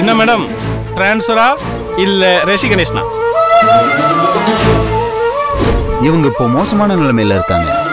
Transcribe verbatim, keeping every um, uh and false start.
என்ன மேடம் ட்ரான்ஸ்ஃபரா இல்ல ரேஷி கணேஷனா? இவங்க இப்போ மோசமான நிலைமையில இருக்காங்க.